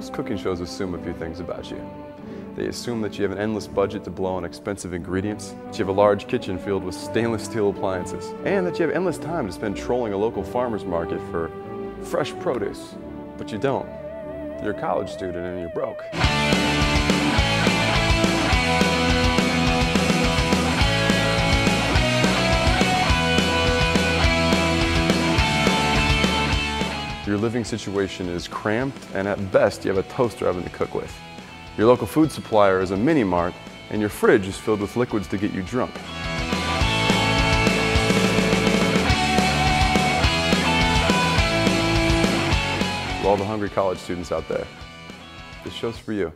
Most cooking shows assume a few things about you. They assume that you have an endless budget to blow on expensive ingredients, that you have a large kitchen filled with stainless steel appliances, and that you have endless time to spend trolling a local farmer's market for fresh produce. But you don't. You're a college student and you're broke. Your living situation is cramped, and at best you have a toaster oven to cook with. Your local food supplier is a mini mart, and your fridge is filled with liquids to get you drunk. To all the hungry college students out there, this show's for you.